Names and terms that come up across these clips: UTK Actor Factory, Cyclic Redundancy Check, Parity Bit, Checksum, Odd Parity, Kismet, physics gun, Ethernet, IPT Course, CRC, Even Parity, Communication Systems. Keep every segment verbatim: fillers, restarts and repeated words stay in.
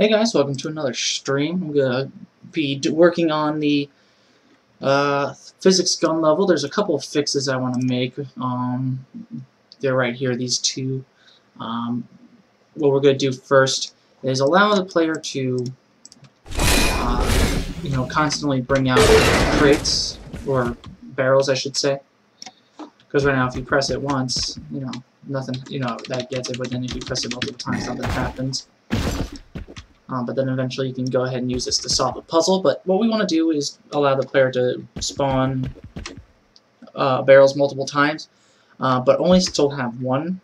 Hey guys, welcome to another stream. I'm gonna be working on the uh, physics gun level. There's a couple of fixes I want to make. Um, they're right here, these two. Um, what we're gonna do first is allow the player to, uh, you know, constantly bring out crates or barrels, I should say. Because right now, if you press it once, you know, nothing, you know, that gets it. But then if you press it multiple times, something happens. Um, but then eventually you can go ahead and use this to solve a puzzle. But what we want to do is allow the player to spawn uh, barrels multiple times, uh, but only still have one.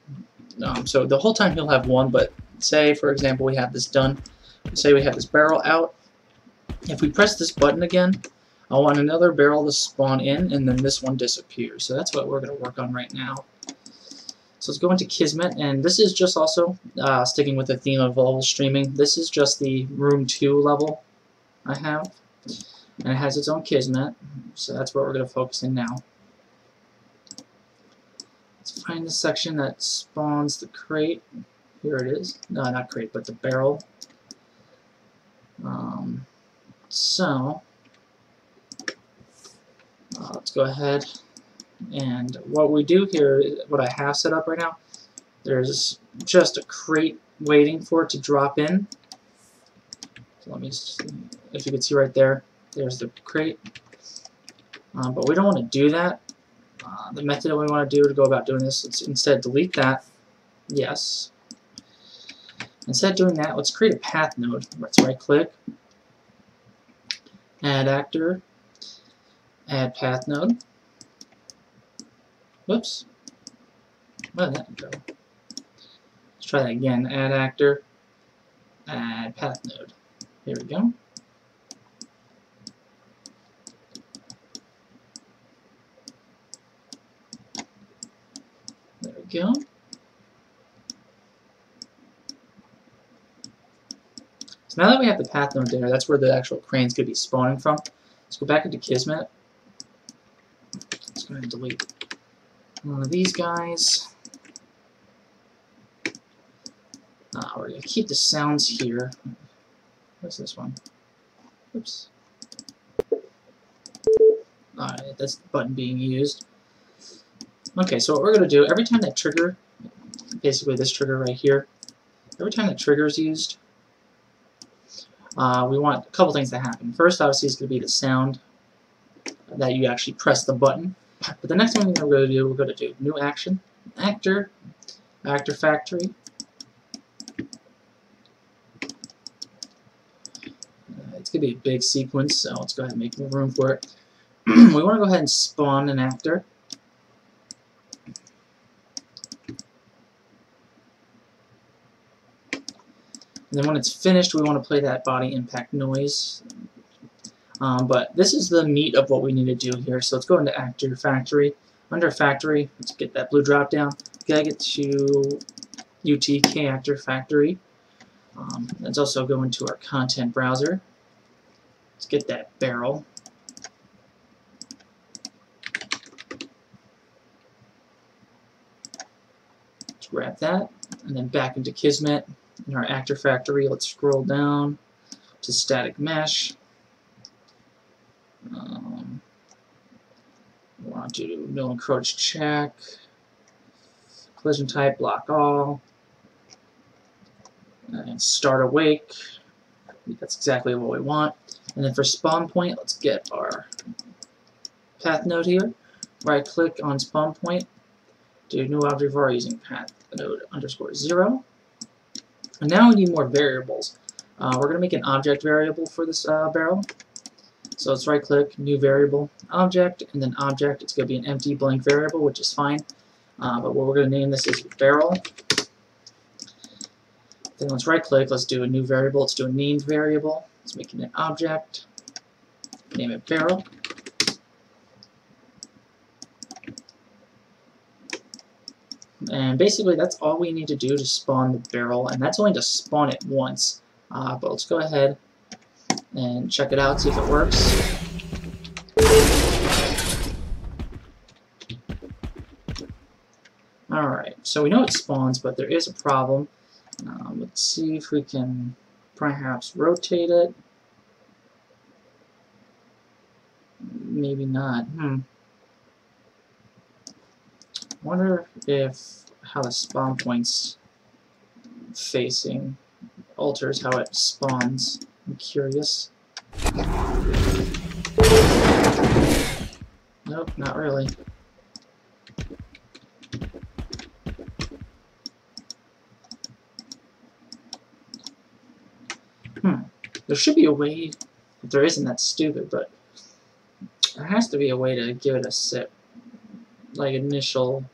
Um, so the whole time he'll have one, but say, for example, we have this done. Say we have this barrel out. If we press this button again, I want another barrel to spawn in, and then this one disappears. So that's what we're going to work on right now. So let's go into Kismet, and this is just also, uh, sticking with the theme of level streaming, this is just the Room two level I have, and it has its own Kismet, so that's what we're going to focus in now. Let's find the section that spawns the crate. Here it is. No, not crate, but the barrel. Um, so, uh, let's go ahead. And what we do here, what I have set up right now, there's just a crate waiting for it to drop in. So let me, just, if you can see right there, there's the crate. Um, but we don't want to do that. Uh, the method that we want to do to go about doing this is instead delete that. Yes. Instead of doing that, let's create a path node. Let's right click, add actor, add path node. Whoops. Where did that go? Let's try that again. Add actor. Add path node. Here we go. There we go. So now that we have the path node there, that's where the actual crane's going to be spawning from. Let's go back into Kismet. Let's go ahead and delete one of these guys. Uh, we're going to keep the sounds here. What's this one? Oops. Alright, that's the button being used. Okay, so what we're going to do, every time that trigger, basically this trigger right here, every time that trigger is used, uh, we want a couple things to happen. First, obviously, is going to be the sound that you actually press the button. But the next one we're going to do, we're going to do new action, actor, actor factory. Uh, it's going to be a big sequence, so let's go ahead and make more room for it. We want to go ahead and spawn an actor. And then when it's finished, we want to play that body impact noise. Um, but this is the meat of what we need to do here. So let's go into Actor Factory. Under Factory, let's get that blue drop down. Gotta get to U T K Actor Factory. Um, let's also go into our content browser. Let's get that barrel. Let's grab that, and then back into Kismet. In our Actor Factory, let's scroll down to Static Mesh. Um, we want to do no encroach check, collision type, block all, and start awake. That's exactly what we want. And then for spawn point, let's get our path node here. Right click on spawn point, do new object var using path node underscore zero. And now we need more variables. Uh, we're going to make an object variable for this uh, barrel. So let's right click, new variable, object, and then object. It's going to be an empty blank variable, which is fine. Uh, but what we're going to name this is barrel. Then let's right click, let's do a new variable. Let's do a named variable. Let's make it an object. Name it barrel. And basically, that's all we need to do to spawn the barrel. And that's only to spawn it once. Uh, but let's go ahead and check it out, see if it works. Alright, so we know it spawns, but there is a problem. Um, let's see if we can perhaps rotate it. Maybe not. Hmm. Wonder if how the spawn point's facing alters how it spawns. I'm curious. Nope, not really. Hmm. There should be a way. If there isn't, that's stupid, but there has to be a way to give it a sip. Like initial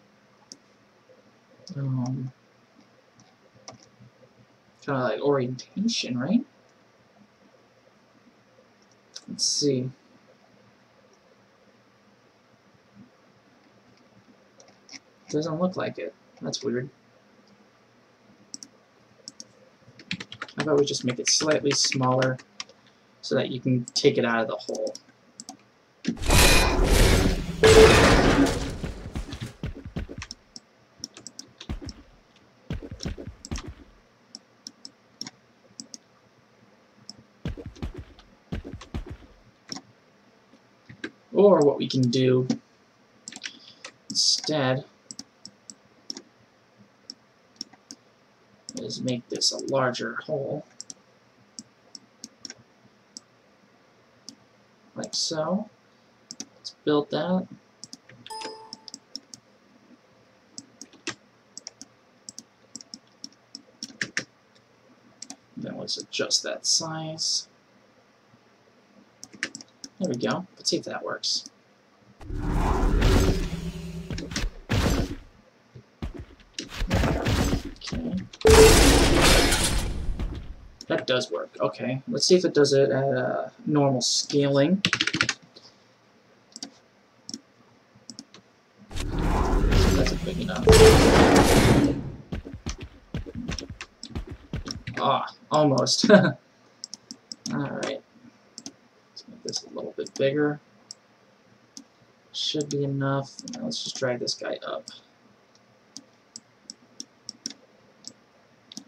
um, kind of like orientation, right? Let's see. Doesn't look like it. That's weird. How about we just make it slightly smaller so that you can take it out of the hole? Or what we can do instead is make this a larger hole, like so. Let's build that. Then let's adjust that size. There we go. Let's see if that works. Okay. That does work. Okay. Let's see if it does it at a normal scaling. That's big enough. Ah, almost. Bigger should be enough. Now let's just drag this guy up.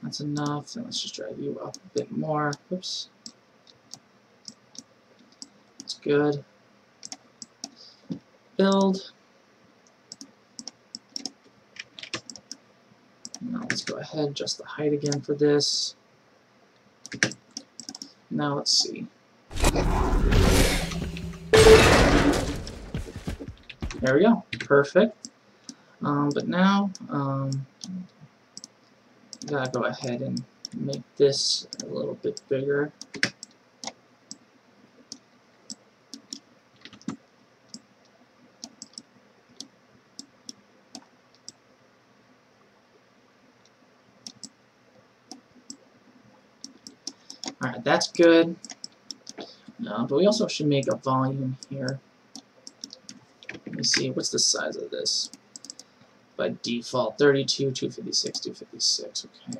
That's enough. And let's just drag you up a bit more. Oops. That's good. Build. Now let's go ahead and adjust the height again for this. Now let's see. There we go, perfect. Um, but now, um, gotta go ahead and make this a little bit bigger. All right, that's good. Uh, but we also should make a volume here. Let me see, what's the size of this? By default, thirty-two, two fifty-six, two fifty-six, okay.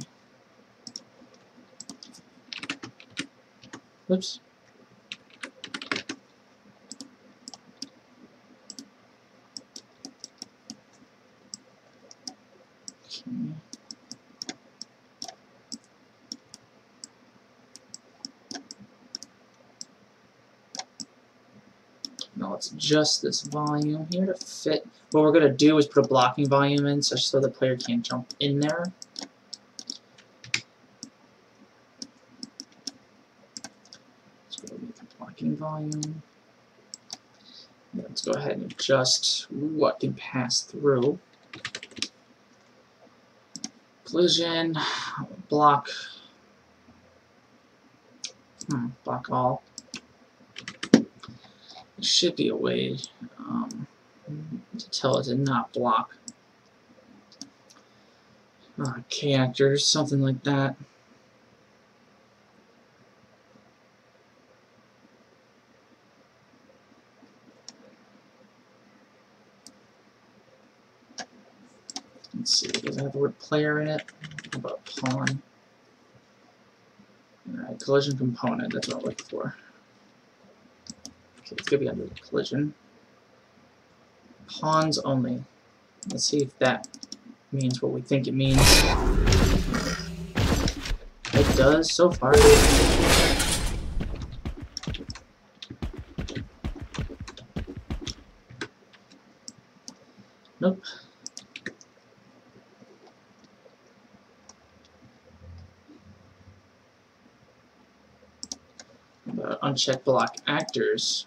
Oops. Okay. Let's adjust this volume here to fit. What we're going to do is put a blocking volume in such so the player can't jump in there. Let's go with the blocking volume. Yeah, let's go ahead and adjust what can pass through. Collision, block, hmm, block all. Should be a way um, to tell it to not block uh, K actors, something like that. Let's see, does it have the word player in it? How about pawn? Alright, collision component, that's what I'm looking for. It's going to be under the collision. Pawns only. Let's see if that means what we think it means. It it does so far. Nope. Uh, uncheck block actors.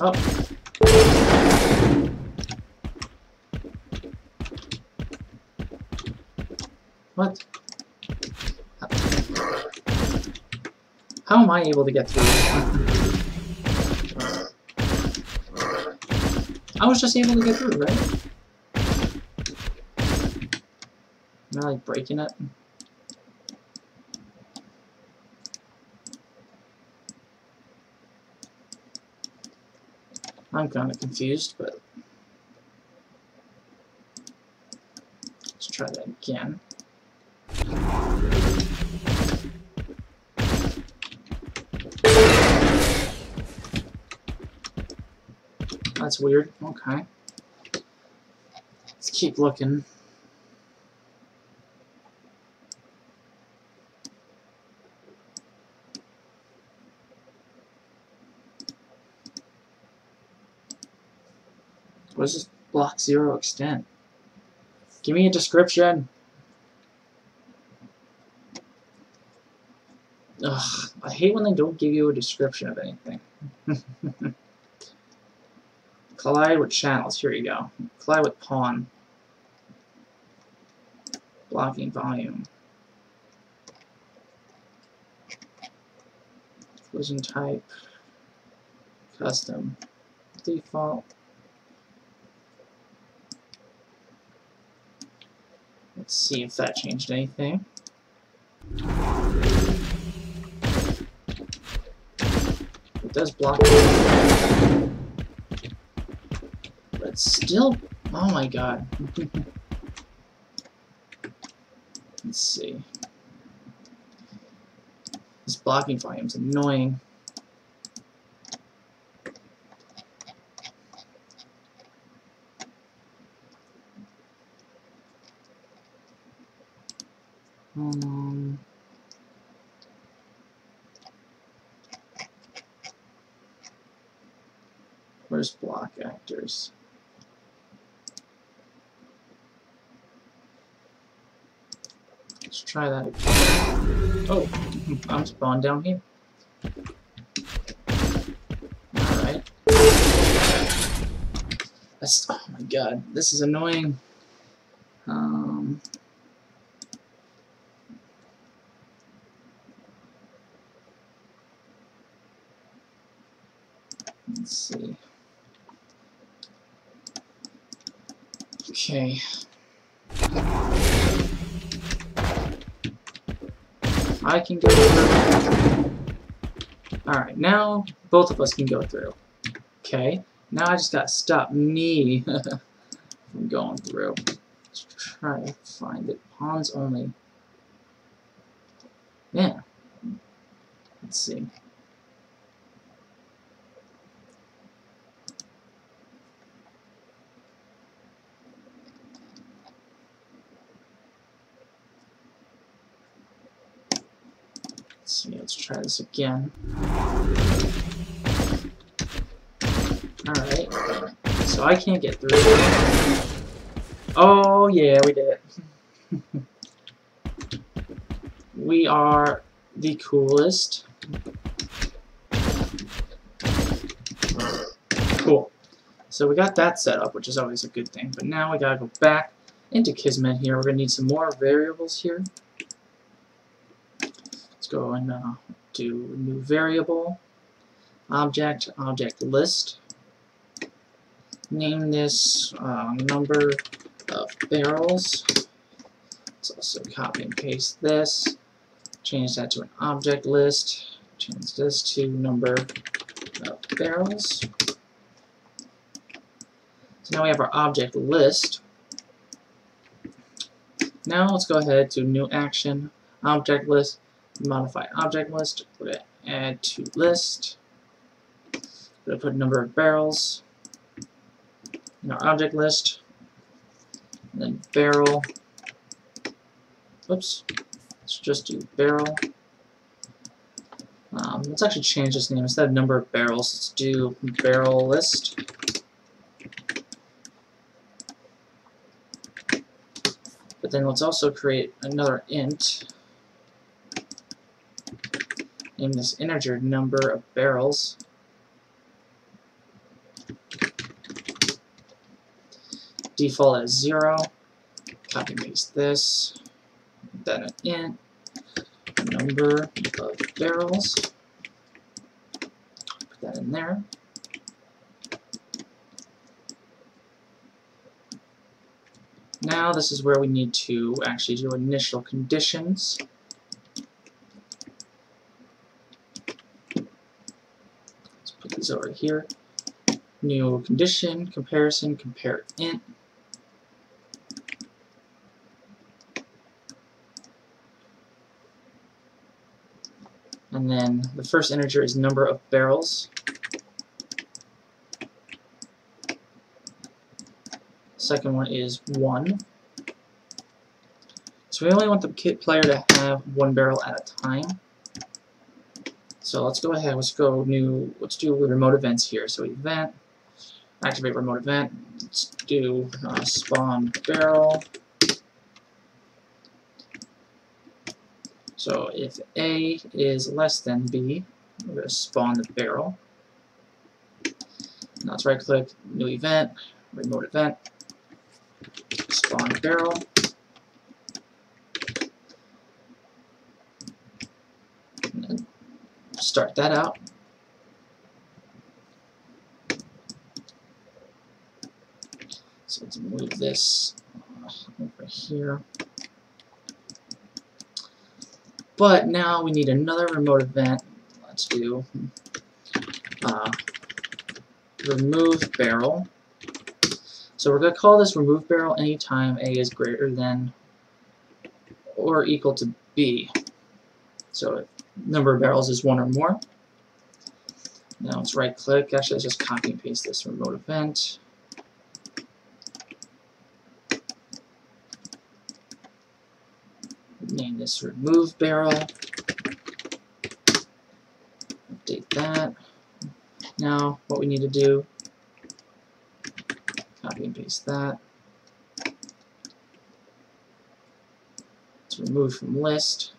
Oh. What? How am I able to get through this? I was just able to get through, right? Am I like breaking it? I'm kind of confused, but let's try that again. That's weird. Okay. Let's keep looking. What is this block zero extent? Give me a description. Ugh, I hate when they don't give you a description of anything. Collide with channels, here you go. Collide with pawn. Blocking volume. Collision type. Custom. Default. Let's see if that changed anything. It does block it. But still, oh my god. Let's see. This blocking volume is annoying. Um, where's block actors? Let's try that again. Oh, I'm spawned down here. Alright. That's, oh my god, this is annoying. Um... Let's see. Okay. I can go through. Alright, now both of us can go through. Okay. Now I just gotta stop me from going through. Let's try to find it. Pawns only. Yeah. Let's see. Let's see, let's try this again. Alright, so I can't get through. Oh yeah, we did it. We are the coolest. Cool. So we got that set up, which is always a good thing, but now we gotta go back into Kismet here. We're gonna need some more variables here. Let's go and uh, do new variable, object, object list. Name this uh, number of barrels. Let's also copy and paste this. Change that to an object list. Change this to number of barrels. So now we have our object list. Now let's go ahead to new action, object list. Modify object list, we're going to add to list, we're going to put number of barrels in our object list, and then barrel, Oops. Let's just do barrel. Um, let's actually change this name. Instead of number of barrels, let's do barrel list. But then let's also create another int. Name this integer number of barrels. Default as zero. Copy and paste this. Then an int. Number of barrels. Put that in there. Now this is where we need to actually do initial conditions. Let's put these over here. New condition, comparison, compare int. And then the first integer is number of barrels. Second one is one. So we only want the kit player to have one barrel at a time. So let's go ahead. Let's go new. Let's do remote events here. So event, activate remote event. Let's do uh, spawn barrel. So if A is less than B, we're going to spawn the barrel. Now let's right-click, new event, remote event, spawn barrel. And then start that out. So let's move this over here. But now we need another remote event. Let's do uh, remove barrel. So we're going to call this remove barrel anytime A is greater than or equal to B. So if number of barrels is one or more. Now let's right click. Actually, let's just copy and paste this remote event. Name this remove barrel. Update that. Now what we need to do, copy and paste that. Let's remove from list.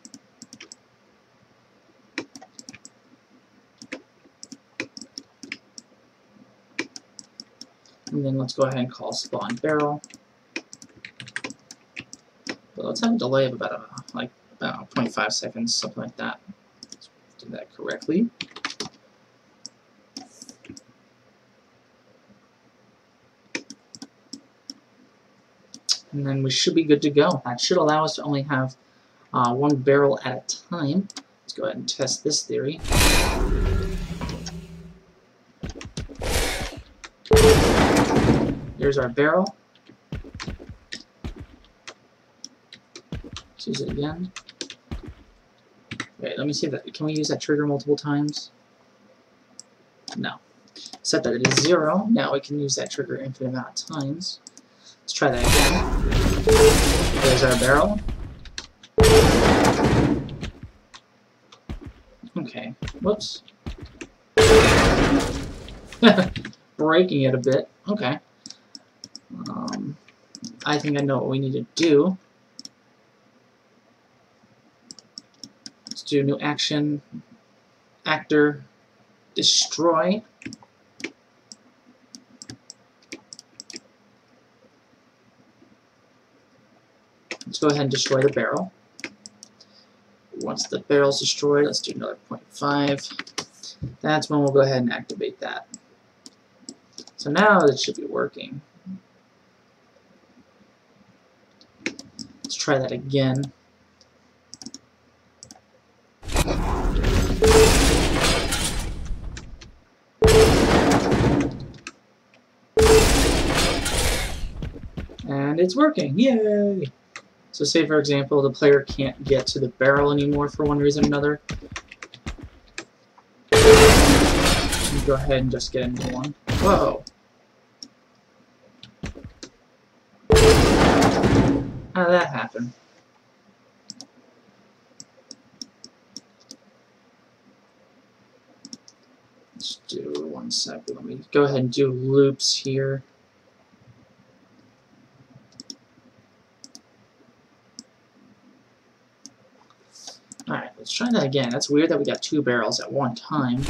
And then let's go ahead and call spawn barrel. But let's have a delay of about a, like about zero point five seconds, something like that. Let's do that correctly. And then we should be good to go. That should allow us to only have uh, one barrel at a time. Let's go ahead and test this theory. Here's our barrel. Use it again. Wait, let me see that. Can we use that trigger multiple times? No. Set that it is zero. Now we can use that trigger infinite amount of times. Let's try that again. There's our barrel. Okay. Whoops. Breaking it a bit. Okay. Um, I think I know what we need to do. Do new action, actor, destroy. Let's go ahead and destroy the barrel. Once the barrel's destroyed, let's do another zero point five. That's when we'll go ahead and activate that. So now it should be working. Let's try that again. And it's working, yay! So say for example the player can't get to the barrel anymore for one reason or another. Go ahead and just get a new one. Whoa! How did that happen? let's do one second. Let me go ahead and do loops here. Alright, let's try that again. That's weird that we got two barrels at one time.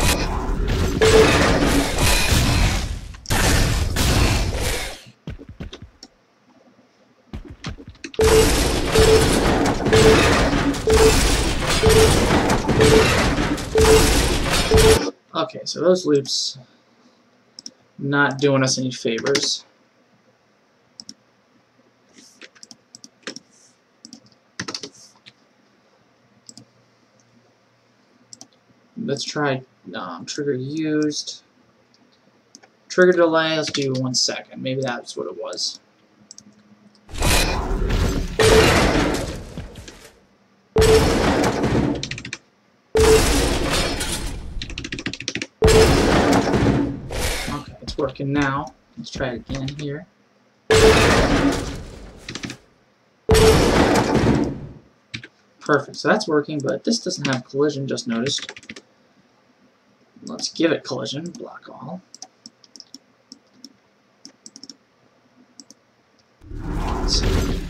Okay, so those loops not doing us any favors. Let's try um, trigger used, trigger delay. Let's do one second. Maybe that's what it was. Okay, it's working now. Let's try it again here. Perfect. So that's working, but this doesn't have collision. Just noticed. Let's give it collision, block all. Let's see.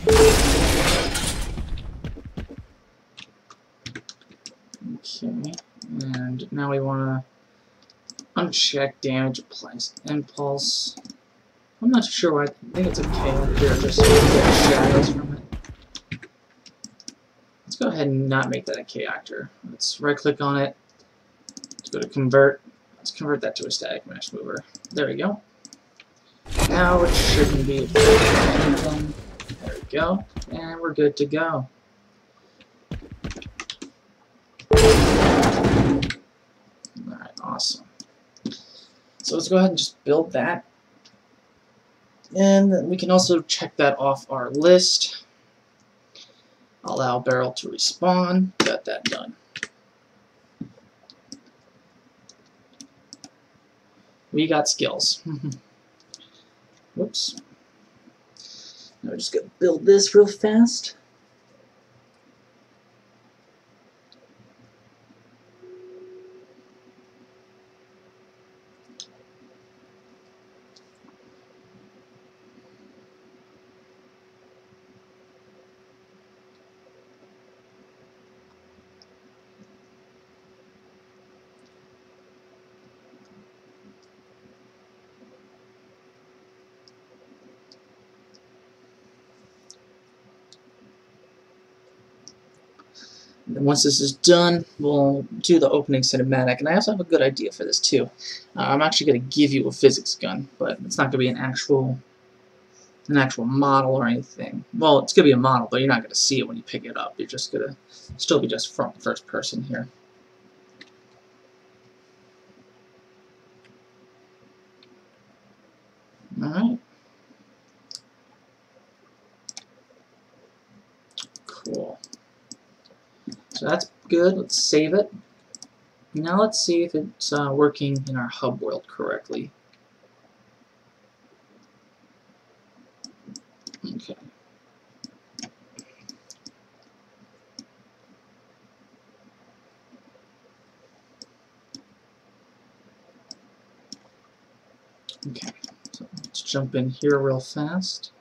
Okay, and now we want to uncheck damage, apply impulse. I'm not sure why, I think it's okay up here, just so we can get shadows from it. Let's go ahead and not make that a K-actor. Let's right click on it. Go to convert. Let's convert that to a static mesh mover. There we go. Now it shouldn't be anything. There we go. And we're good to go. Alright, awesome. So let's go ahead and just build that. And we can also check that off our list. Allow barrel to respawn. Got that done. We got skills. Whoops. Now we're just gonna build this real fast. And once this is done, we'll do the opening cinematic. And I also have a good idea for this, too. Uh, I'm actually going to give you a physics gun, but it's not going to be an actual an actual model or anything. Well, it's going to be a model, but you're not going to see it when you pick it up. You're just going to still be just from first person here. All right. Cool. So that's good. Let's save it. Now let's see if it's uh, working in our hub world correctly. Okay. Okay. So let's jump in here real fast.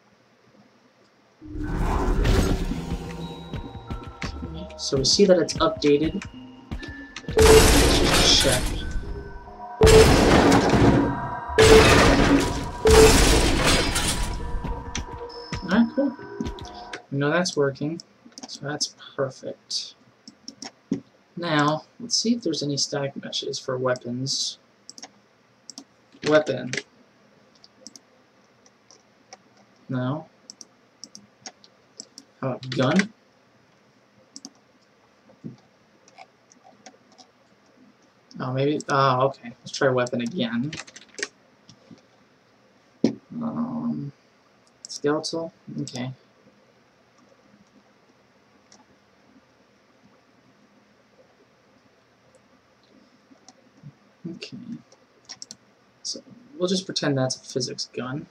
So we see that it's updated. Let's just check. Alright, cool. We know that's working, so that's perfect. Now, let's see if there's any static meshes for weapons. Weapon. No. How about gun? Oh, maybe. Oh, okay. Let's try weapon again. Um, skeletal. Okay. Okay. So we'll just pretend that's a physics gun.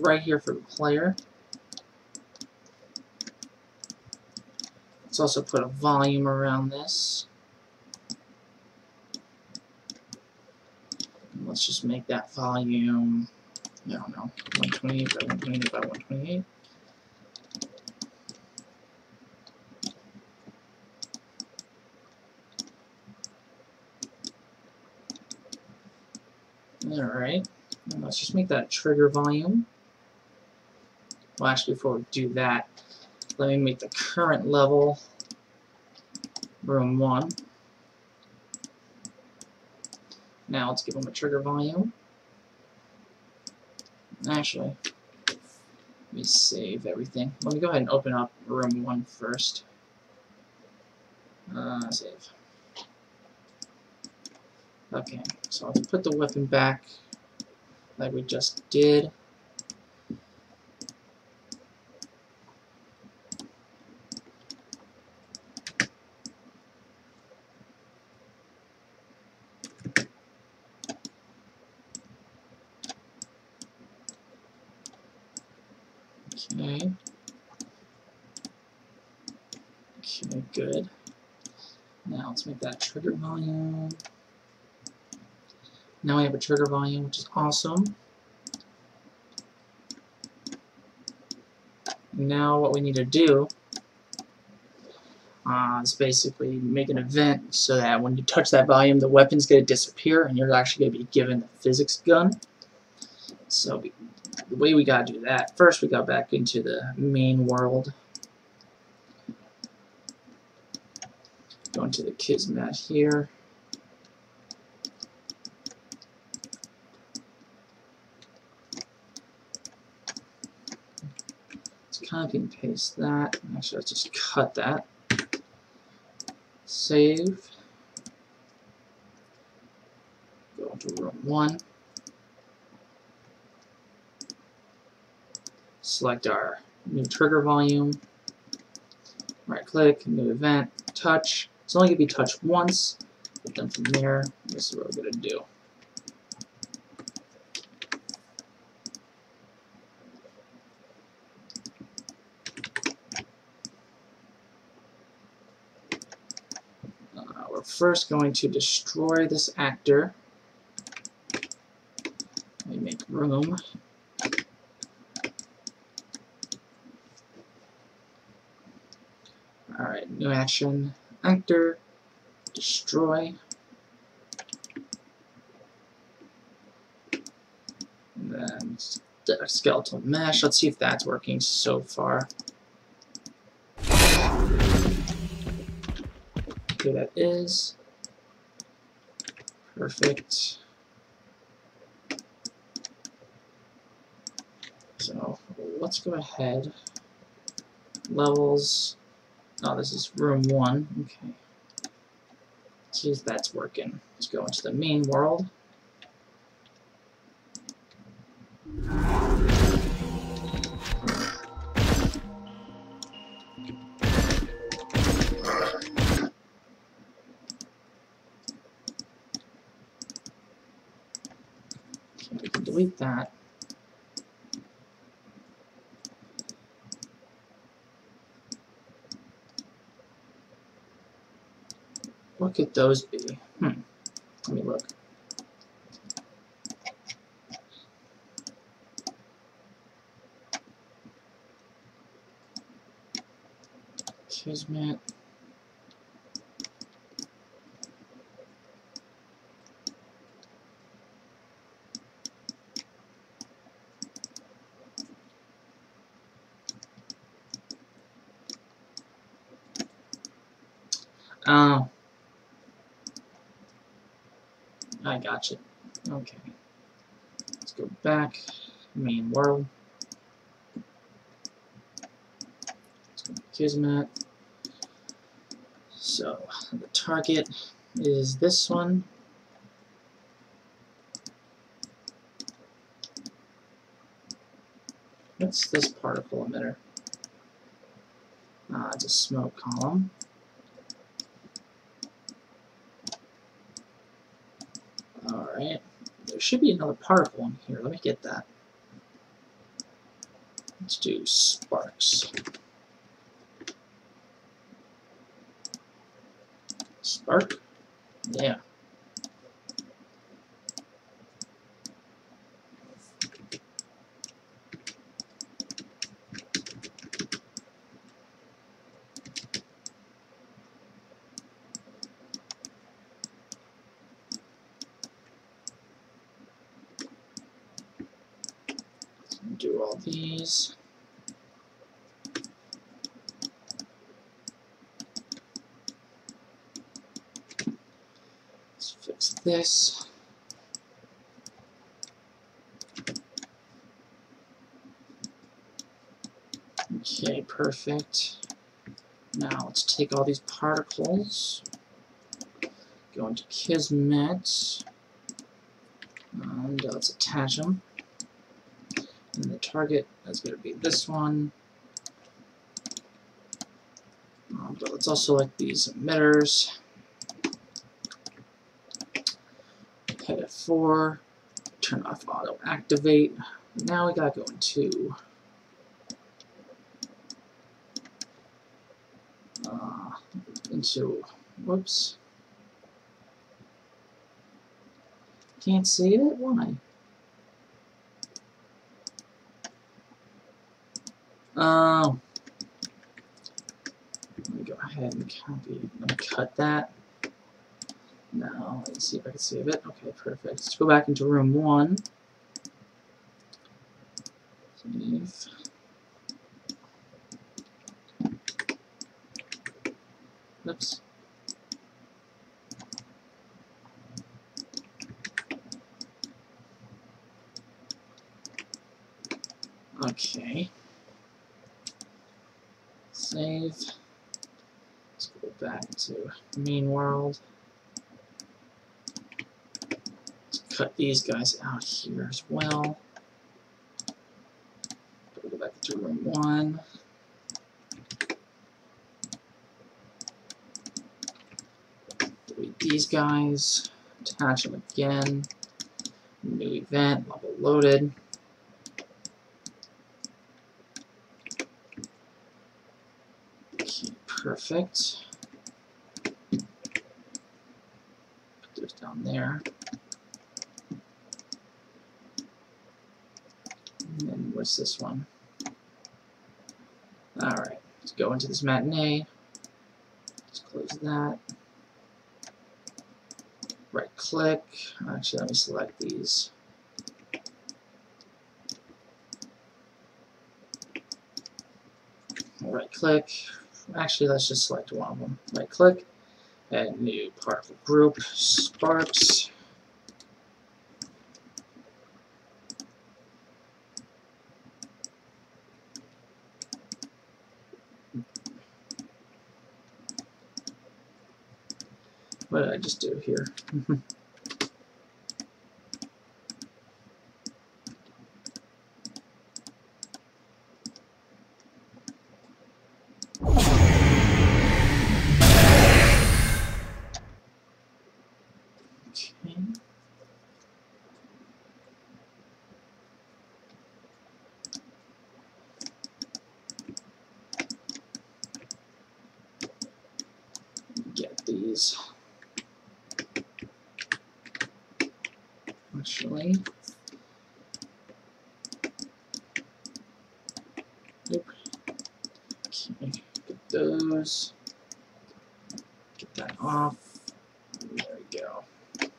right here for the player. Let's also put a volume around this. And let's just make that volume, I don't know, one twenty-eight by one twenty-eight by one twenty-eight. Alright, let's just make that trigger volume. Well, actually, before we do that, let me make the current level room one. Now let's give them a trigger volume. Actually, let me save everything. Let me go ahead and open up room one first. Uh, save. Okay, so let's put the weapon back like we just did. Okay. Okay, good. Now let's make that trigger volume. Now we have a trigger volume, which is awesome. Now what we need to do uh, is basically make an event so that when you touch that volume, the weapon's going to disappear and you're actually going to be given the physics gun. So we, the way we got to do that, first we got back into the main world. Go into the Kismet here. Copy and paste that. Actually, let's just cut that. Save. Go into room one. Select our new trigger volume. Right click, new event, touch. It's only going to be touched once, but then from there, this is what we're going to do. First going to destroy this actor. Let me make room. Alright, new action, actor, destroy. And then skeletal mesh. Let's see if that's working so far. Okay, that is perfect. So let's go ahead. Levels. Oh, this is room one. Okay. Let's see if that's working. Let's go into the main world. We can delete that. What could those be? Hmm. Let me look. Kismet. Oh, I gotcha. Okay, let's go back. Main world. Let's go to Kismet. So the target is this one. What's this particle emitter? Ah, it's a smoke column. Alright, there should be another particle in here. Let me get that. Let's do sparks. Spark? Yeah. Do all these. Let's fix this. Okay, perfect. Now let's take all these particles, go into Kismet, and let's attach them. And the target, that's going to be this one. Um, but let's also select these emitters. Head at four. Turn off auto activate. Now we got to go into uh, into whoops. Can't save it. Why? Um, let me go ahead and copy and cut that. Now, let's see if I can save it. Okay, perfect. Let's go back into room one. Save. Oops. Okay. Save. Let's go back to main world. Let's cut these guys out here as well. Go back to room one. Delete these guys. Attach them again. New event, level loaded. Perfect. Put those down there. And then what's this one? Alright, let's go into this matinee. Let's close that. Right click. Actually, let me select these. Right click. Actually, let's just select one of them. Right click, add new particle group, sparks. What did I just do here? Actually, nope. Okay, get those. Get that off. There we go. Let's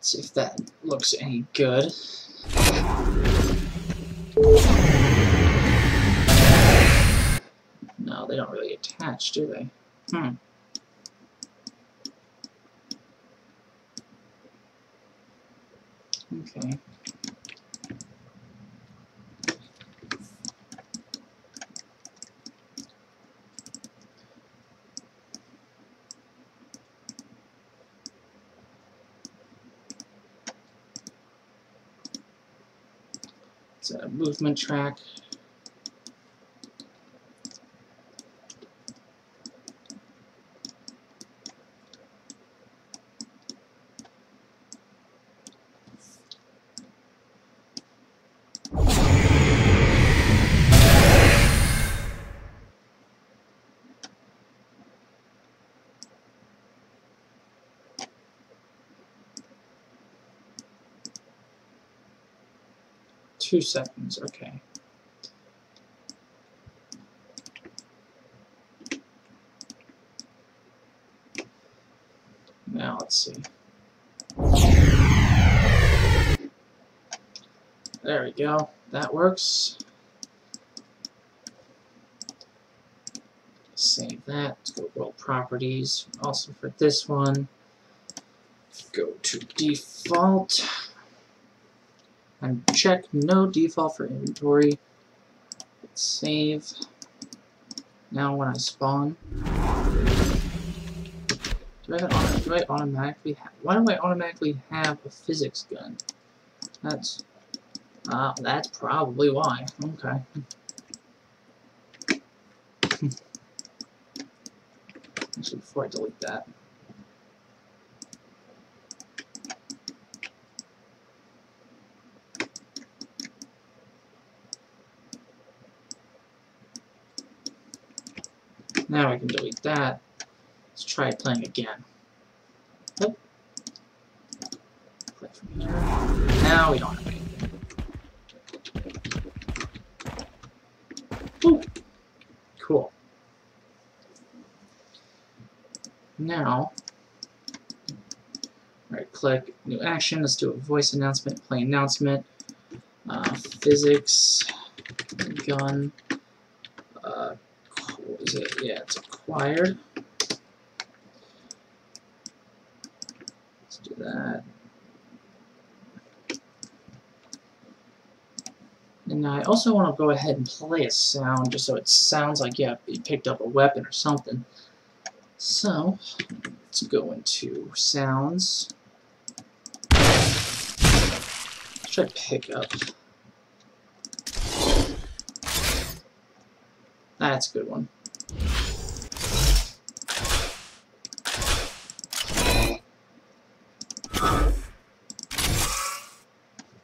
see if that looks any good. No, they don't really attach, do they? Hmm. Okay. It's a movement track. Two seconds, okay. Now let's see. There we go. That works. Save that. Let's go to World Properties. Also for this one, go to Default and check No Default for Inventory. Let's save. Now when I spawn, do I, do I automatically have? Why do I automatically have a physics gun? That's uh, that's probably why. Okay. Actually, before I delete that. Now I can delete that. Let's try playing again. Play from here. Now we don't have anything. Ooh. Cool. Now, right click, new action. Let's do a voice announcement, play announcement, uh, physics gun. Uh, what is it? Yeah, it's acquired. Do that, and I also want to go ahead and play a sound just so it sounds like yeah, you picked up a weapon or something. So let's go into sounds. Let's try pick up. That's a good one.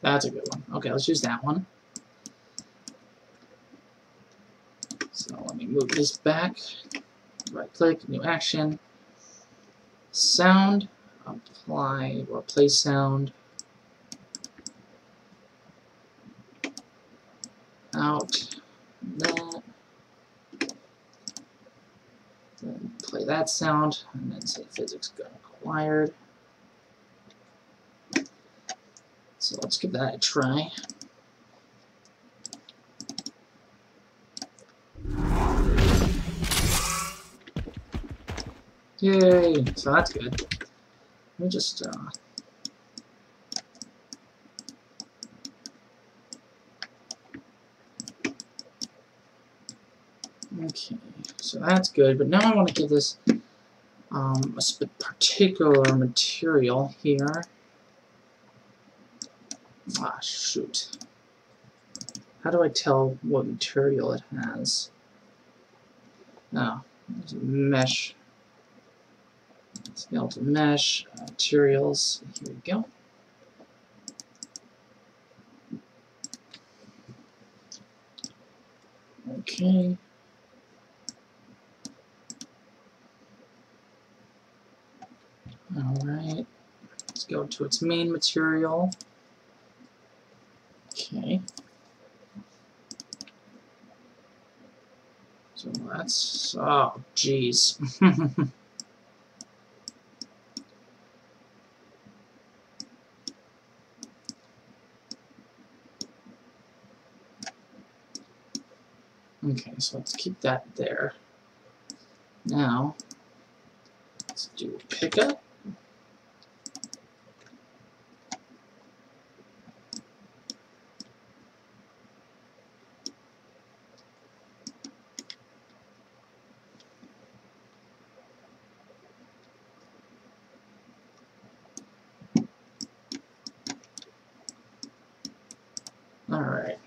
That's a good one. Okay, let's use that one. So let me move this back. Right click, new action. Sound, apply or play sound. Out. That. Then play that sound, and then say physics gun acquired. So let's give that a try. Yay! So that's good. Let me just, uh... okay, so that's good, but now I want to give this um, a particular material here. Ah, shoot. How do I tell what material it has? No, there's a mesh. Scale to mesh, uh, materials. Here we go. Okay. Alright. Let's go to its main material. Okay. So that's, oh geez. Okay, so let's keep that there. Now let's do a pickup. Alright.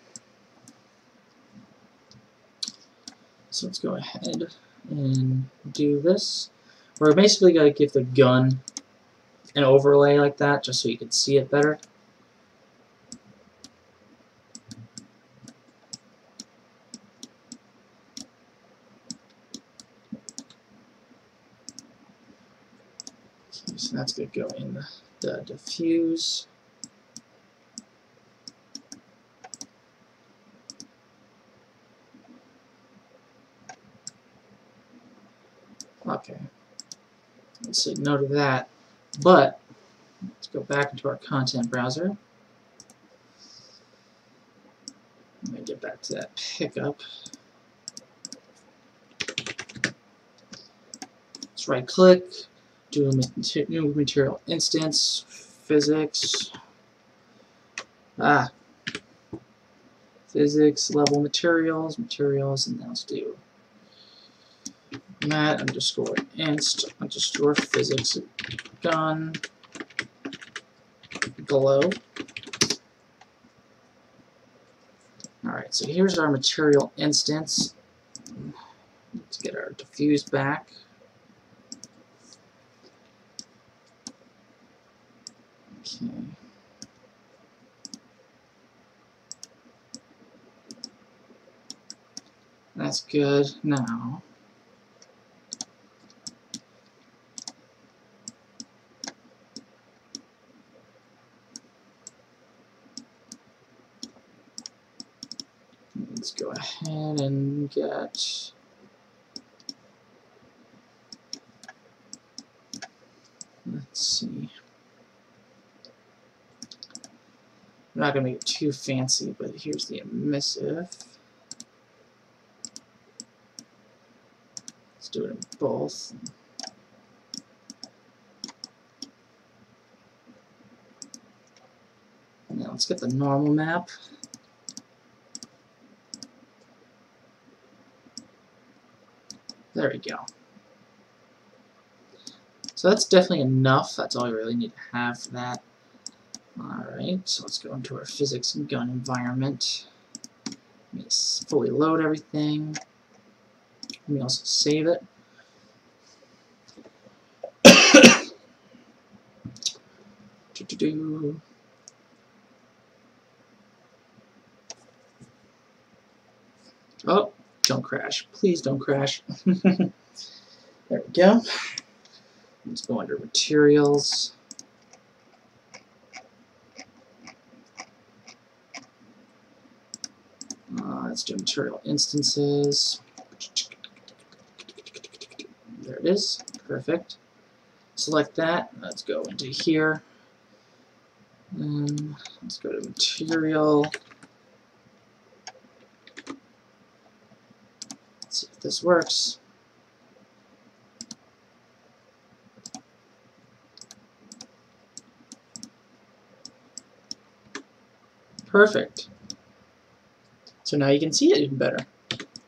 So let's go ahead and do this. We're basically going to give the gun an overlay like that just so you can see it better. Okay, so that's going to go in the, the diffuse. Okay, let's say no to that, but let's go back into our content browser. Let me get back to that pickup. Let's right click, do a new material instance, physics, ah, physics level materials, materials, and then let's do mat underscore inst underscore physics gun glow. Alright, so here's our material instance. Let's get our diffuse back. Okay. That's good. Now let's go ahead and get let's see. I'm not going to make it too fancy, but here's the emissive. Let's do it in both. Now let's get the normal map. There we go. So that's definitely enough. That's all you really need to have for that. Alright, so let's go into our physics gun environment. Let me fully load everything. Let me also save it. Do -do -do. Oh, don't crash. Please don't crash. There we go. Let's go under materials. Uh, let's do material instances. There it is. Perfect. Select that. Let's go into here. Um, let's go to material. Let's see if this works. Perfect. So now you can see it even better.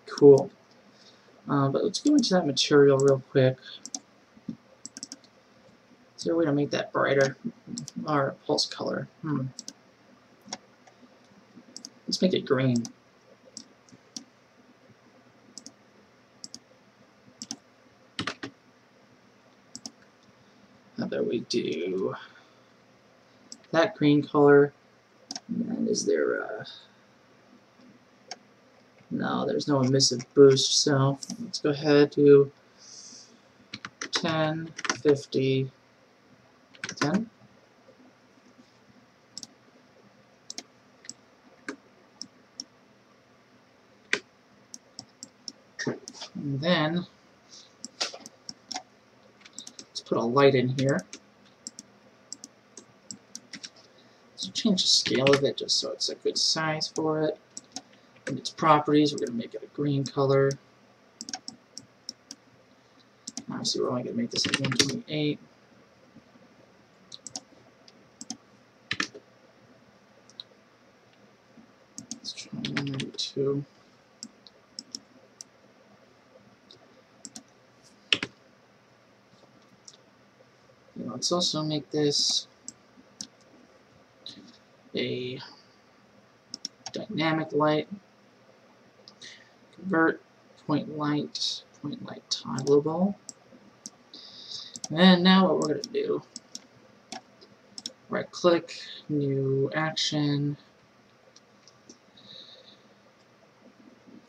Cool. Uh, but let's go into that material real quick. Is there a way to make that brighter? Our pulse color. Hmm. Let's make it green. How about we do that green color? And is there a... No, there's no emissive boost, so let's go ahead to ten, fifty, ten. And then let's put a light in here. Let's change the scale of it just so it's a good size for it. And its properties, we're going to make it a green color. Obviously, we're only going to make this at one twenty-eight. Let's try one ninety-two. And let's also make this a dynamic light. Convert point light, point light toggleable. And now what we're going to do, right click, new action,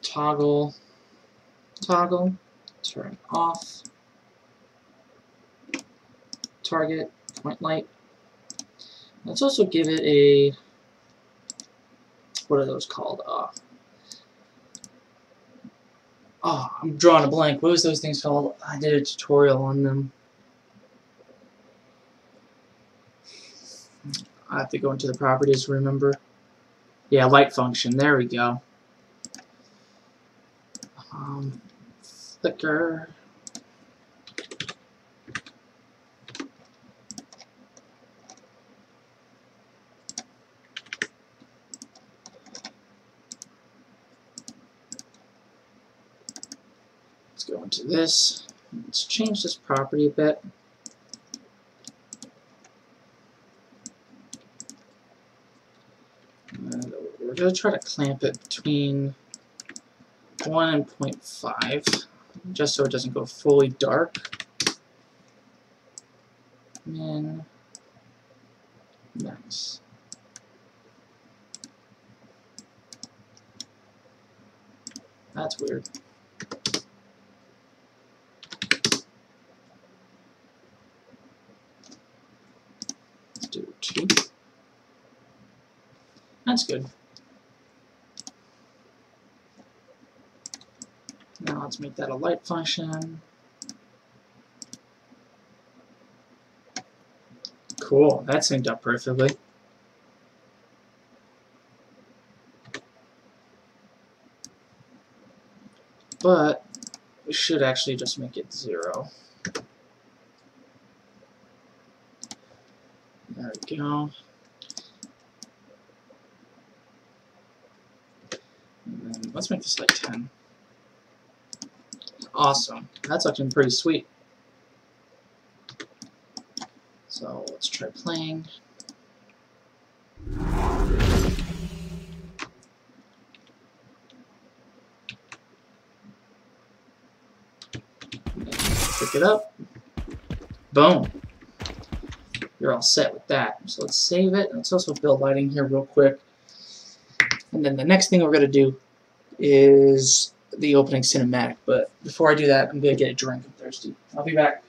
toggle, toggle, turn off, target, point light. Let's also give it a, what are those called? Uh, Oh, I'm drawing a blank. What was those things called? I did a tutorial on them. I have to go into the properties to remember. Yeah, light function. There we go. Um, flicker. Let's go into this. Let's change this property a bit. I'm going to try to clamp it between one and point five, just so it doesn't go fully dark. And then, nice. That's weird. Let's do two. That's good. Now let's make that a light function. Cool, that synced up perfectly. But we should actually just make it zero. There we go. And then let's make this like ten. Awesome. That's looking pretty sweet. So let's try playing. Pick it up. Boom. You're all set with that. So let's save it. Let's also build lighting here real quick. And then the next thing we're going to do is the opening cinematic, but before I do that, I'm gonna get a drink. I'm thirsty. I'll be back.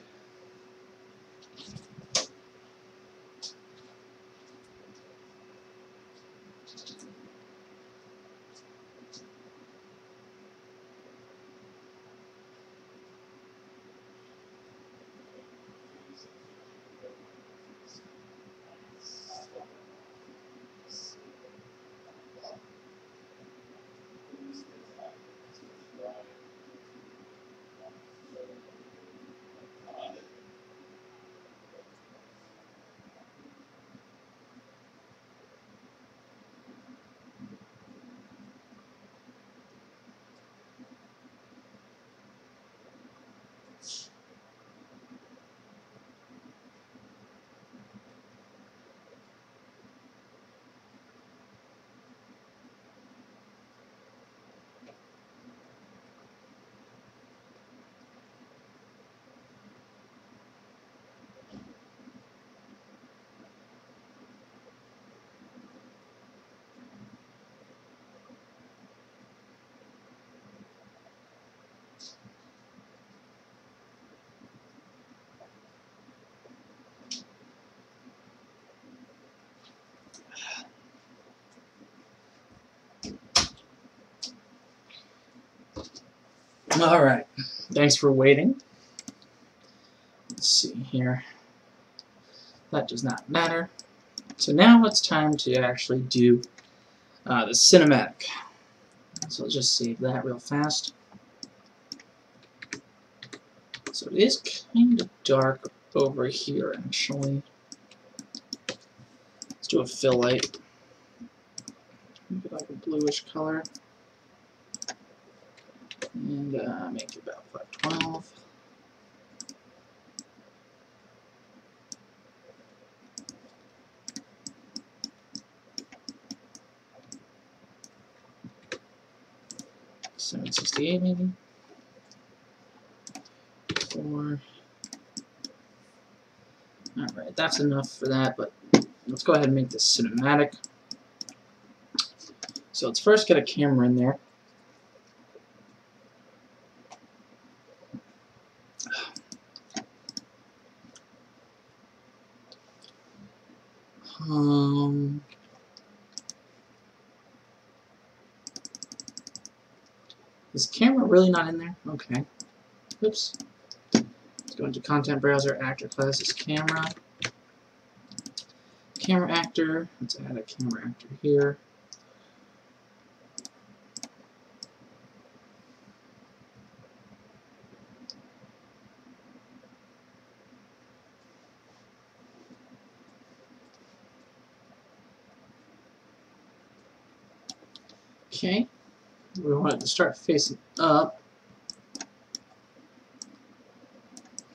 Alright, thanks for waiting. Let's see here. That does not matter. So now it's time to actually do uh, the cinematic. So I'll just save that real fast. So it is kind of dark over here, actually. Let's do a fill light. Maybe like a bluish color. And uh, make it about five twelve. seven sixty-eight maybe. Four. Alright, that's enough for that, but let's go ahead and make this cinematic. So let's first get a camera in there. Um, Is camera really not in there? Okay. Oops. Let's go into content browser, actor classes, camera. Camera actor. Let's add a camera actor here. Okay, we want it to start facing up,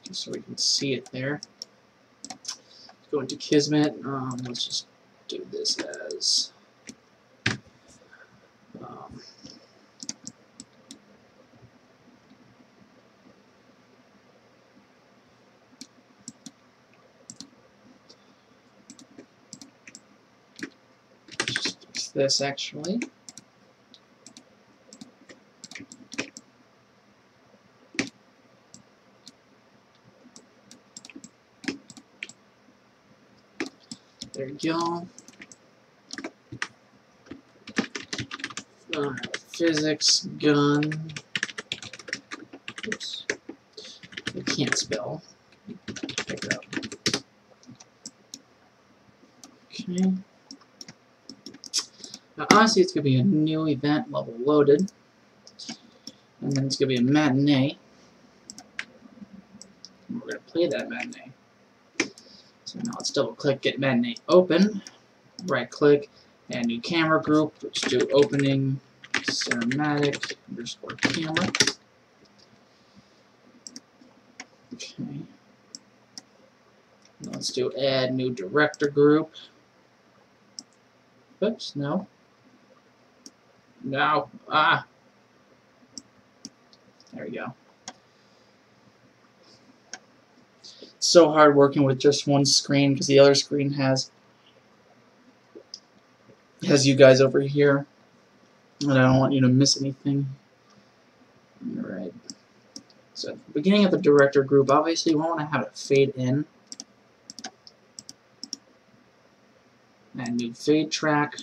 just so we can see it there. Let's go into Kismet. Um, let's just do this as um, just fix this actually. There you go. Alright, physics gun. Oops. I can't spell. Pick it up. Okay. Now, honestly, it's going to be a new event, level loaded. And then it's going to be a matinee. And we're going to play that matinee. So now let's double click, get matinee open, right click, and new camera group, let's do opening cinematic underscore camera. Okay. Now let's do add new director group. Oops, no. No. Ah. There we go. So hard working with just one screen because the other screen has has you guys over here, and I don't want you to miss anything. All right. So at the beginning of the director group, obviously you won't want to have it fade in. And new fade track.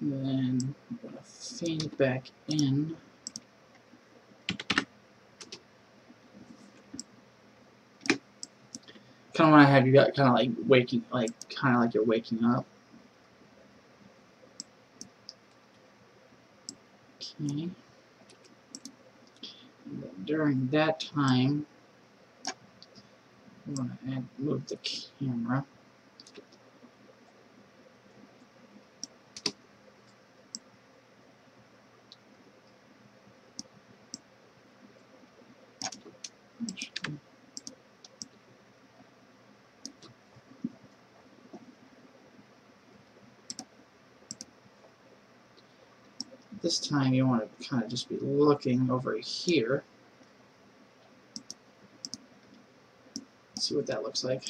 And then I'm going to fade back in. Kind of want to have you got kind of like waking, like kind of like you're waking up. Okay. And then during that time, I'm going to add, move the camera. This time you want to kind of just be looking over here. See what that looks like.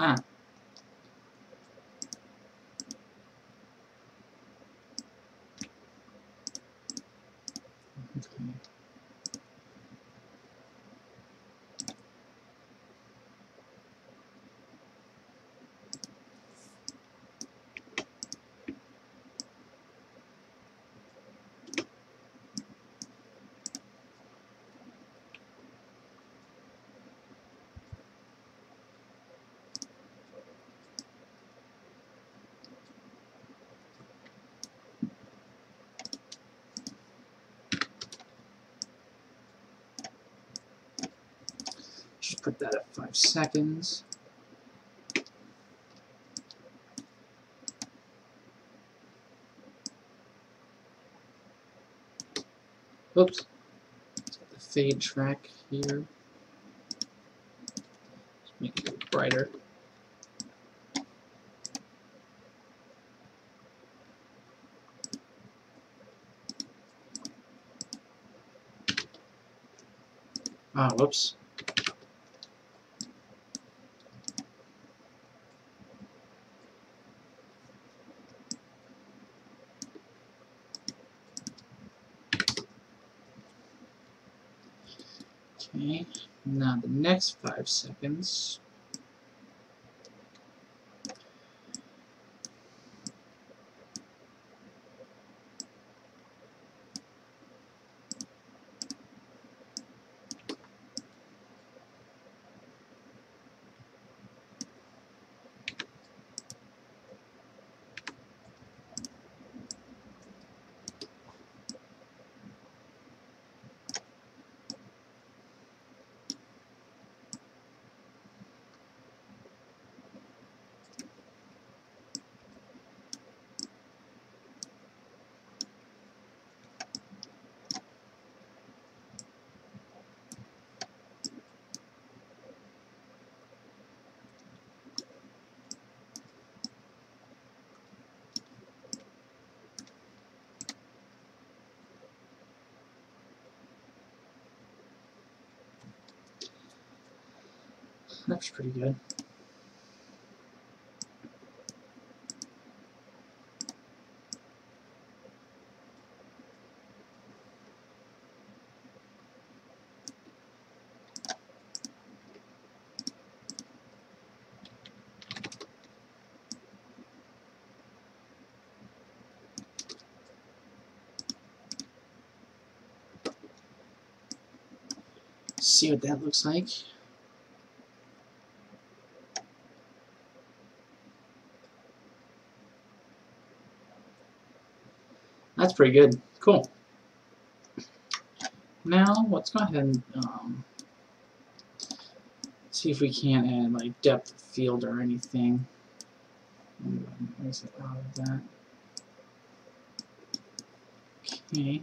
Ah. put that up five seconds. Oops. Let's get the fade track here. Let's make it brighter. Ah, whoops. Okay, now the next five seconds. That's pretty good. See what that looks like. That's pretty good. Cool. Now let's go ahead and um, see if we can't add like depth of field or anything. Where's it out of that? Okay.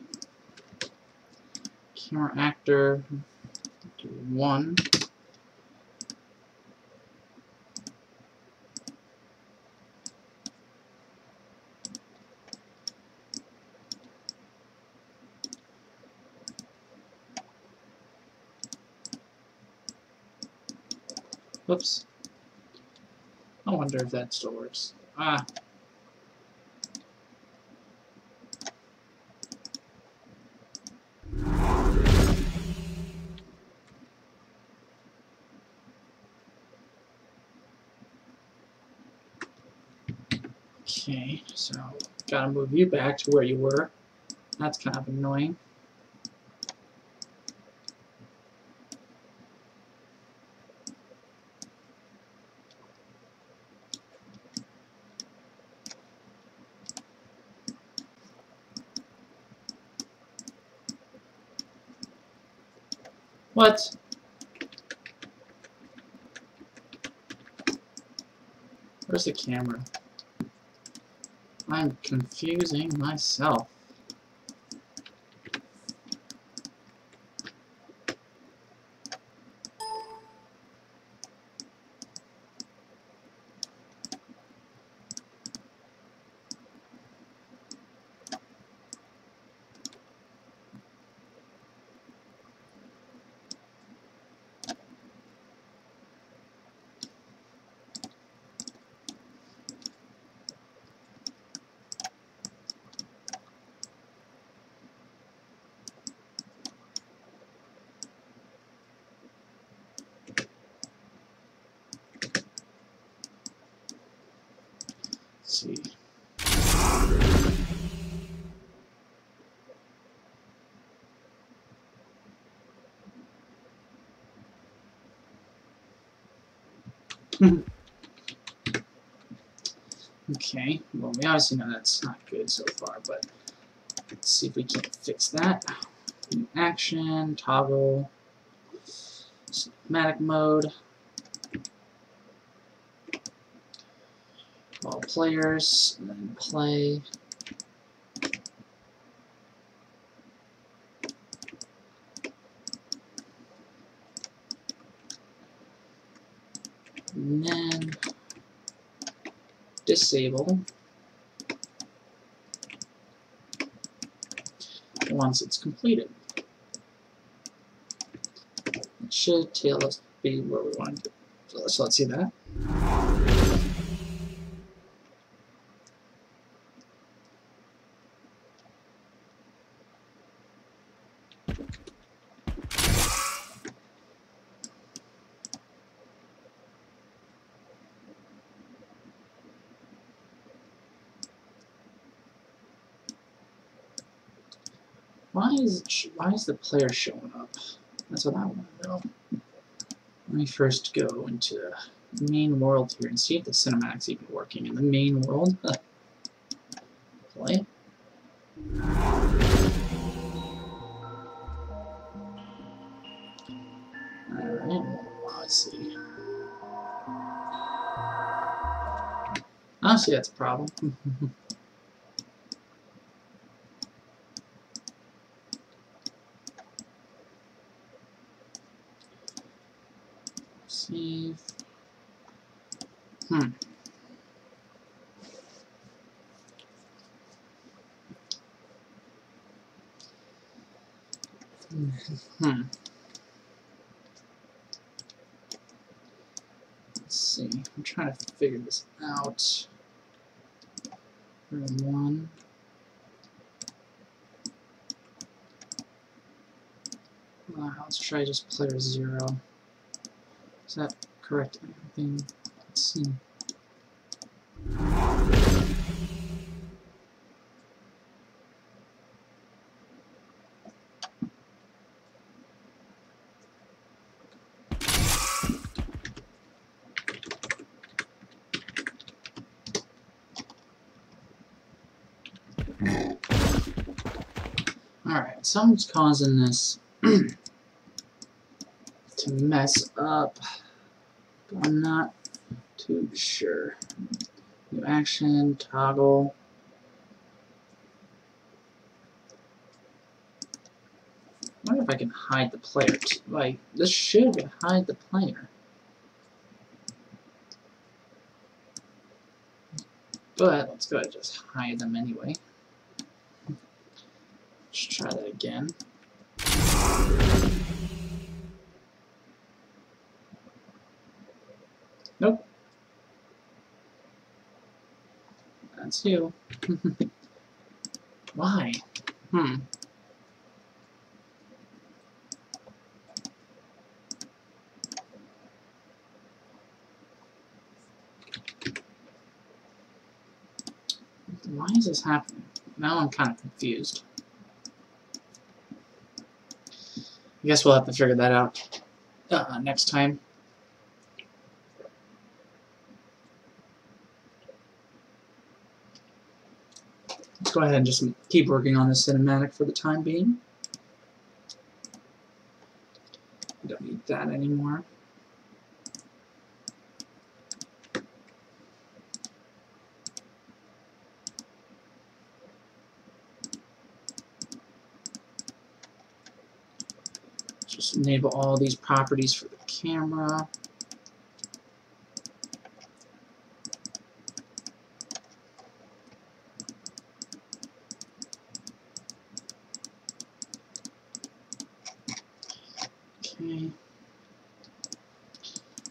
Camera actor do one. Whoops. I wonder if that still works. Ah. Okay, so gotta move you back to where you were. That's kind of annoying. What? Where's the camera? I'm confusing myself. See. Okay, well, we obviously know that's not good so far, but let's see if we can fix that. Action, toggle, systematic mode, all players, and then play. And then disable once it's completed. It should tell us be where we want to go. So let's see that. Why is, it why is the player showing up? That's what I want to know. Let me first go into the main world here and see if the cinematic's even working in the main world. Play. Alright, let's see. Honestly, that's a problem. Save. Hmm. Hmm. Let's see. I'm trying to figure this out. Room one. Well, let's try just player zero. Is that correct? Anything? Let's see. All right, something's causing this to mess up. I'm not too sure. New action, toggle. I wonder if I can hide the player. Like, this should hide the player. But let's go ahead and just hide them anyway. Let's try that again. Nope. That's you. Why? Hmm. Why is this happening? Now I'm kind of confused. I guess we'll have to figure that out uh, next time. Go ahead and just keep working on the cinematic for the time being. I don't need that anymore. Just enable all these properties for the camera. Okay,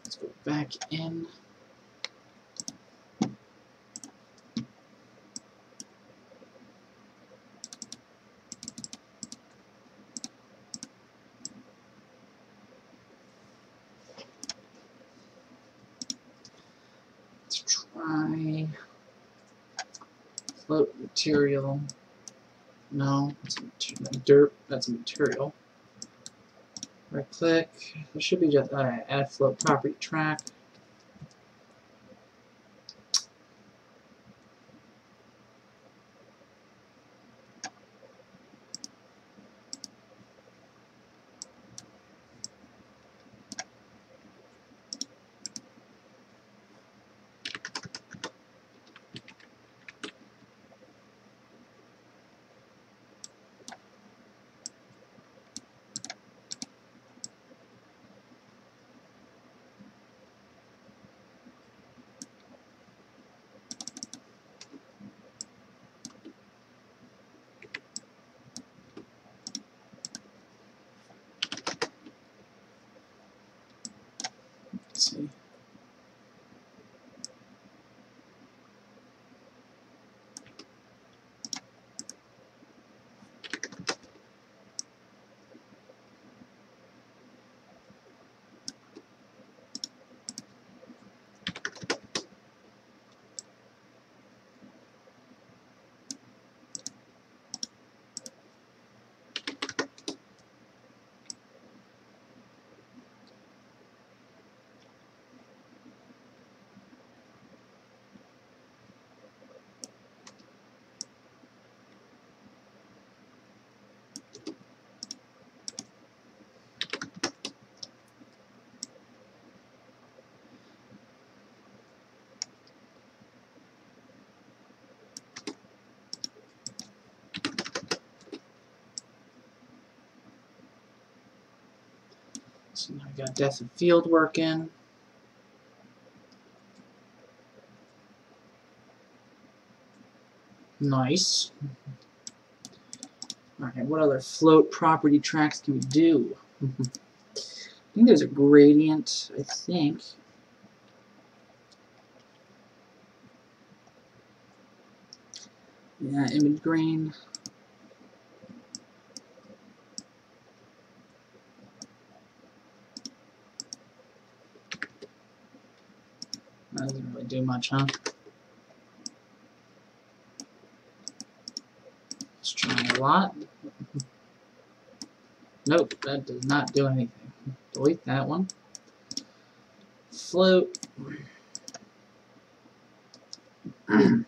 let's go back in. Let's try float material. No, that's a dirt, that's a material. Right click, there should be just uh, add float property track. So I got depth of field work in. Nice. Alright, what other float property tracks can we do? I think there's a gradient, I think. Yeah, image grain. That doesn't really do much, huh? Let's try a lot. Nope, that does not do anything. Delete that one. Float. Let's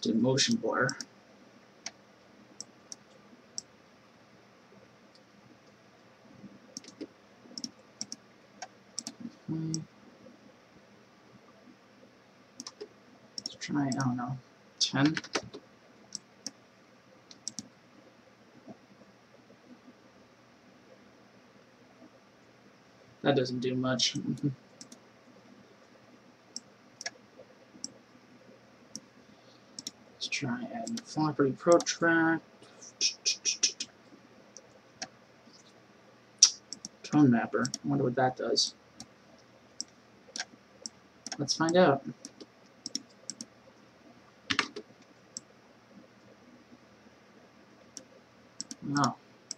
do motion blur. Let's try, I don't know, ten. That doesn't do much. Let's try and floppy protract. Tone mapper. I wonder what that does. Let's find out. Oh,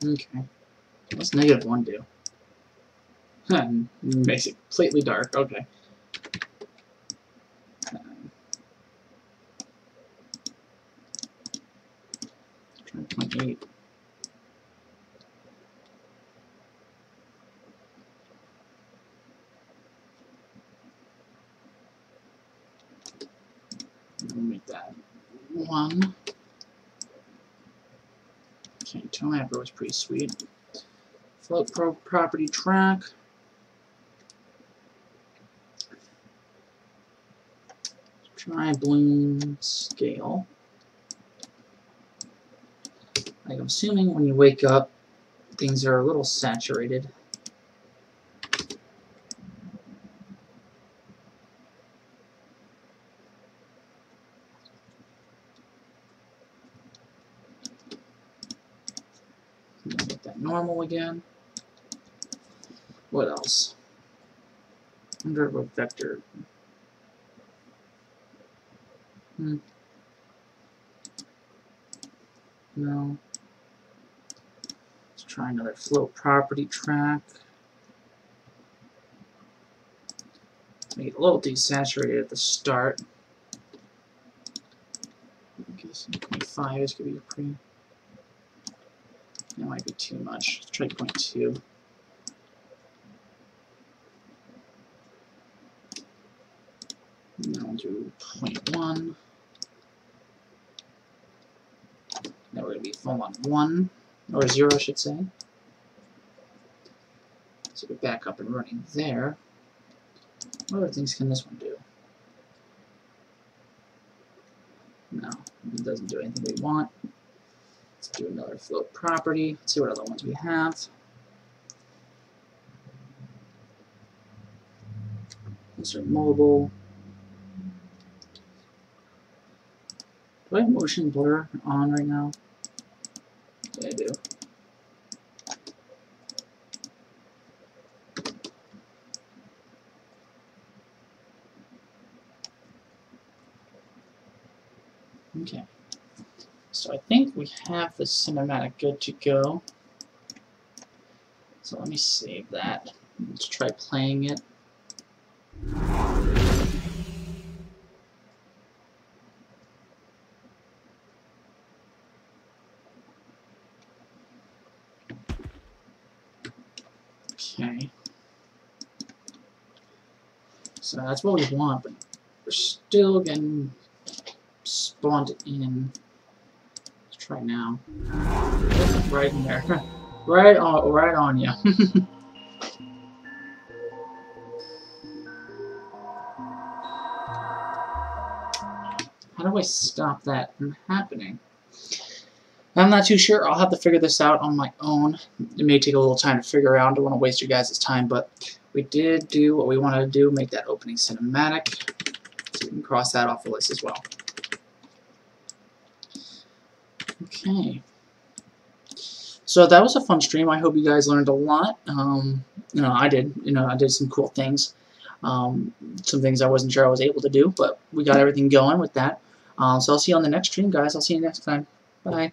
okay. What's negative one do? Makes it completely dark. Okay. Um, try point eight. One. Okay, tone mapper was pretty sweet. Float pro property track. Try bloom scale. Like, I'm assuming when you wake up, things are a little saturated. Normal again. What else? Under what vector? Hmm. No. Let's try another float property track. Make it a little desaturated at the start. I guess twenty-five is going to be pretty. That might be too much. Let's try point two. And then we'll do point one. Now we're going to be full on one, or zero I should say. So we're back up and running there. What other things can this one do? No, it doesn't do anything we want. Let's do another float property. Let's see what other ones we have. These are mobile. Do I have motion blur on right now? Yeah, I do. Okay. So I think we have the cinematic good to go. So let me save that. Let's try playing it. Okay. So that's what we want, but we're still getting spawned in. Right now, right in there, right on, right on you. How do I stop that from happening? I'm not too sure. I'll have to figure this out on my own. It may take a little time to figure out. I don't want to waste your guys' time, but we did do what we wanted to do, make that opening cinematic. So we can cross that off the list as well. Okay. So that was a fun stream. I hope you guys learned a lot. Um, you know, I did. You know, I did some cool things. Um, some things I wasn't sure I was able to do, but we got everything going with that. Um, so I'll see you on the next stream, guys. I'll see you next time. Bye.